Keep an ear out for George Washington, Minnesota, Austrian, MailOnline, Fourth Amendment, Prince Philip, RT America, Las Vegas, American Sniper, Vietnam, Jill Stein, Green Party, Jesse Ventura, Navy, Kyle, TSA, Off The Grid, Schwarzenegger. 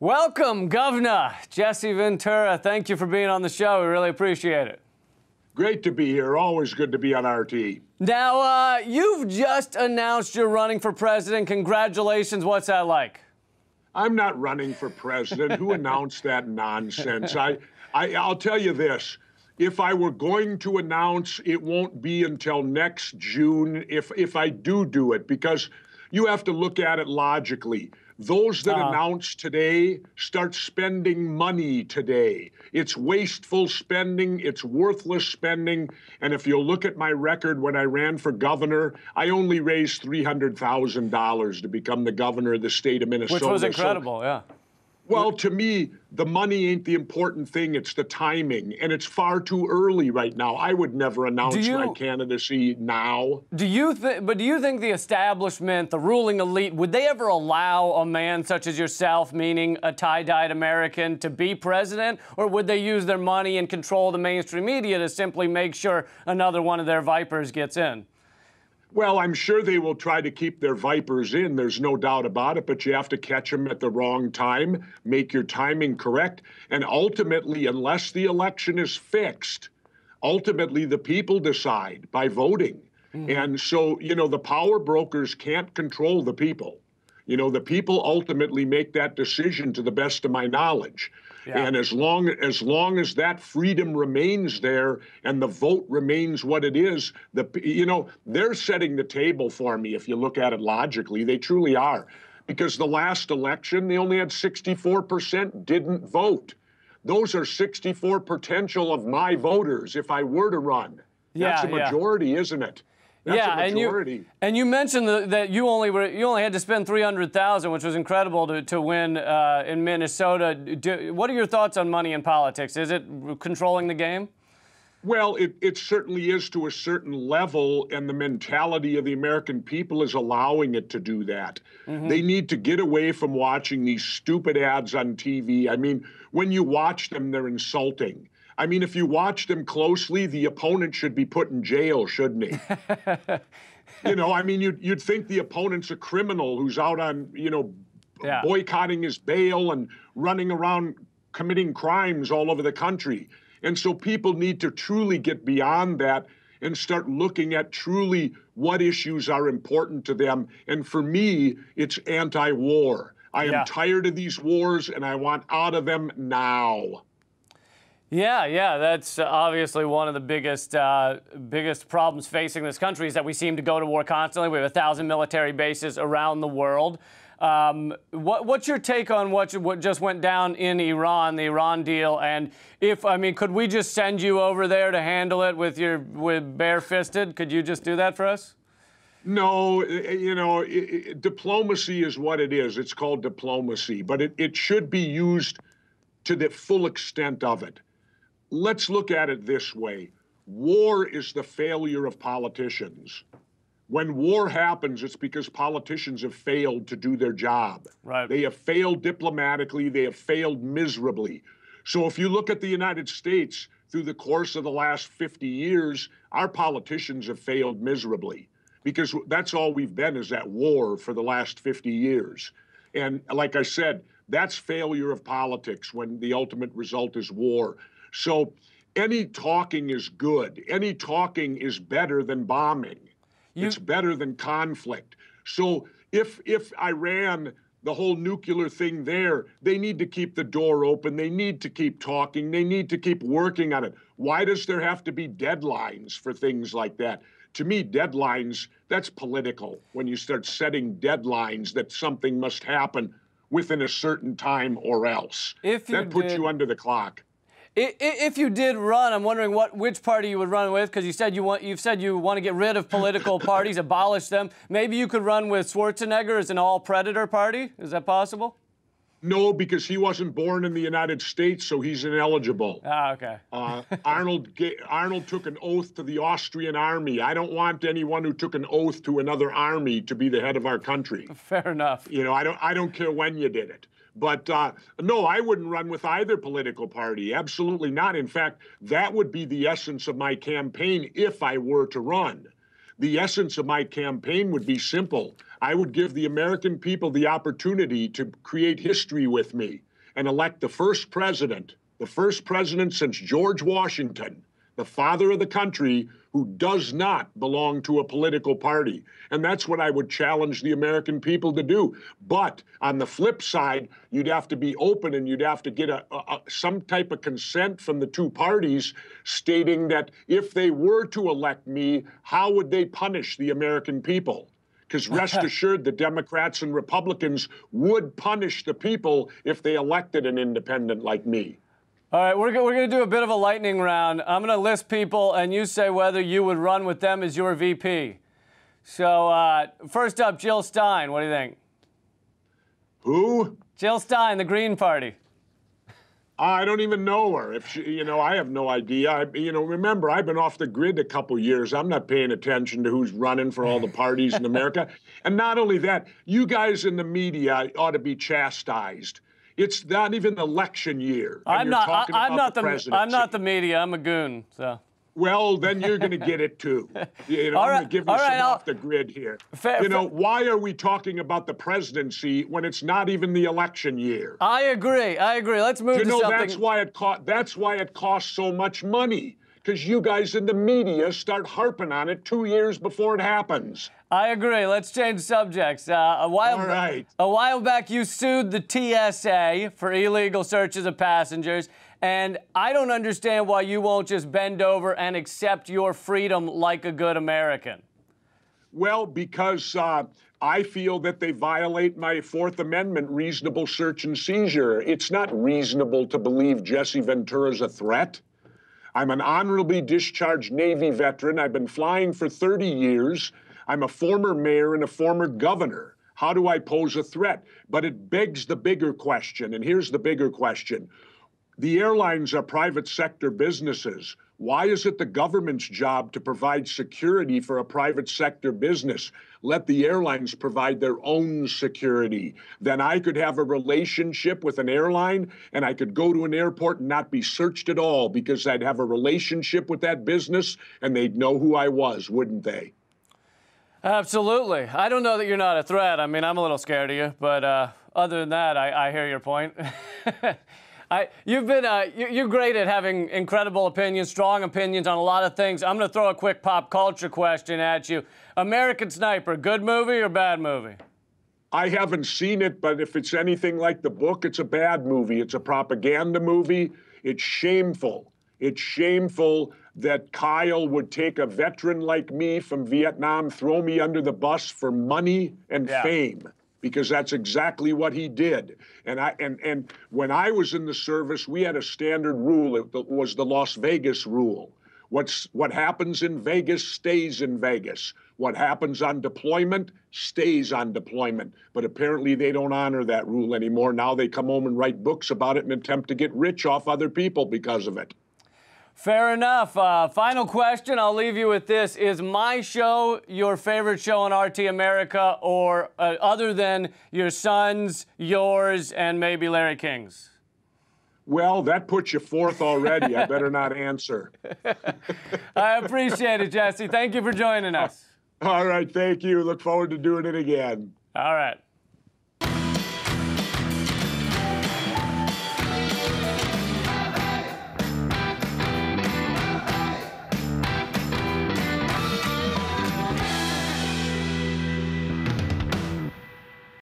Welcome, Governor Jesse Ventura. Thank you for being on the show. We really appreciate it. Great to be here. Always good to be on RT. Now, you've just announced you're running for president. Congratulations. What's that like? I'm not running for president. Who announced that nonsense? I'll tell you this. If I were going to announce, it won't be until next June if I do it, because you have to look at it logically. Those that announce today start spending money today. It's wasteful spending, it's worthless spending, and if you look at my record when I ran for governor, I only raised $300,000 to become the governor of the state of Minnesota. Which was incredible, so, yeah. Well, to me, the money ain't the important thing, it's the timing, and it's far too early right now. I would never announce my candidacy now. Do you think the establishment, the ruling elite, would they ever allow a man such as yourself, meaning a tie-dyed American, to be president, or would they use their money and control the mainstream media to simply make sure another one of their vipers gets in? Well, I'm sure they will try to keep their vipers in. There's no doubt about it, but you have to catch them at the wrong time, make your timing correct, and ultimately, unless the election is fixed, ultimately the people decide by voting. Mm-hmm. And so, you know, the power brokers can't control the people. You know, the people ultimately make that decision to the best of my knowledge. Yeah. And as long as that freedom remains there and the vote remains what it is, you know, they're setting the table for me if you look at it logically. They truly are. Because the last election, they only had 64% didn't vote. Those are 64 potential of my voters if I were to run. That's a majority, isn't it? That's a majority. And you mentioned that you only had to spend $300,000, which was incredible to win in Minnesota. What are your thoughts on money in politics? Is it controlling the game? Well, it certainly is to a certain level, and the mentality of the American people is allowing it to do that. Mm-hmm. They need to get away from watching these stupid ads on TV. I mean, when you watch them, they're insulting. I mean, if you watch them closely, the opponent should be put in jail, shouldn't he? You know, I mean, you'd think the opponent's a criminal who's out on, you know, boycotting his bail and running around committing crimes all over the country. And so people need to truly get beyond that and start looking at truly what issues are important to them. And for me, it's anti-war. I am tired of these wars, and I want out of them now. Yeah, that's obviously one of the biggest problems facing this country is that we seem to go to war constantly. We have 1,000 military bases around the world. What's your take on what just went down in Iran, the Iran deal? And could we just send you over there to handle it with bare-fisted? Could you just do that for us? No, you know, diplomacy is what it is. It's called diplomacy, but it should be used to the full extent of it. Let's look at it this way. War is the failure of politicians. When war happens, it's because politicians have failed to do their job. Right. They have failed diplomatically. They have failed miserably. So if you look at the United States through the course of the last 50 years, our politicians have failed miserably because that's all we've been is at war for the last 50 years. And like I said, that's failure of politics when the ultimate result is war. So any talking is good. Any talking is better than bombing. It's better than conflict. So if Iran, the whole nuclear thing there, they need to keep the door open. They need to keep talking. They need to keep working on it. Why does there have to be deadlines for things like that? To me, deadlines, that's political. When you start setting deadlines that something must happen within a certain time or else. That puts you under the clock. If you did run, I'm wondering which party you would run with, because you've said you want to get rid of political parties, abolish them. Maybe you could run with Schwarzenegger as an all-predator party. Is that possible? No, because he wasn't born in the United States, so he's ineligible. Ah, okay. Arnold took an oath to the Austrian army. I don't want anyone who took an oath to another army to be the head of our country. Fair enough. You know, I don't care when you did it. But no, I wouldn't run with either political party. Absolutely not. In fact, that would be the essence of my campaign if I were to run. The essence of my campaign would be simple. I would give the American people the opportunity to create history with me and elect the first president since George Washington, the father of the country, who does not belong to a political party. And that's what I would challenge the American people to do. But on the flip side, you'd have to be open and you'd have to get some type of consent from the two parties stating that if they were to elect me, how would they punish the American people? Because rest assured, the Democrats and Republicans would punish the people if they elected an independent like me. All right, we're going to do a bit of a lightning round. I'm going to list people, and you say whether you would run with them as your VP. So first up, Jill Stein. What do you think? Who? Jill Stein, the Green Party. I don't even know her. If she, you know, I have no idea. Remember, I've been off the grid a couple years. I'm not paying attention to who's running for all the parties in America. And not only that, you guys in the media ought to be chastised. It's not even election year. I'm not the media. I'm a goon. So. Well, then you're going to get it too. You know, I'm going to give you some off the grid here. Why are we talking about the presidency when it's not even the election year? I agree. I agree. Let's move to something. That's why it costs so much money, because you guys in the media start harping on it 2 years before it happens. I agree. Let's change subjects. A while back, you sued the TSA for illegal searches of passengers, and I don't understand why you won't just bend over and accept your freedom like a good American. Well, because I feel that they violate my Fourth Amendment reasonable search and seizure. It's not reasonable to believe Jesse Ventura is a threat. I'm an honorably discharged Navy veteran. I've been flying for 30 years. I'm a former mayor and a former governor. How do I pose a threat? But it begs the bigger question, and here's the bigger question. The airlines are private sector businesses. Why is it the government's job to provide security for a private sector business? Let the airlines provide their own security. Then I could have a relationship with an airline, and I could go to an airport and not be searched at all because I'd have a relationship with that business, and they'd know who I was, wouldn't they? Absolutely. I don't know that you're not a threat. I mean, I'm a little scared of you, but other than that, I hear your point. You're great at having incredible opinions, strong opinions on a lot of things. I'm going to throw a quick pop culture question at you. American Sniper, good movie or bad movie? I haven't seen it, but if it's anything like the book, it's a bad movie. It's a propaganda movie. It's shameful. It's shameful that Kyle would take a veteran like me from Vietnam, throw me under the bus for money and fame, because that's exactly what he did. And when I was in the service, we had a standard rule. It was the Las Vegas rule. What happens in Vegas stays in Vegas. What happens on deployment stays on deployment. But apparently they don't honor that rule anymore. Now they come home and write books about it and attempt to get rich off other people because of it. Fair enough. Final question. I'll leave you with this. Is my show your favorite show on RT America, or other than your son's, yours, and maybe Larry King's? Well, that puts you fourth already. I better not answer. I appreciate it, Jesse. Thank you for joining us. All right. Thank you. Look forward to doing it again. All right.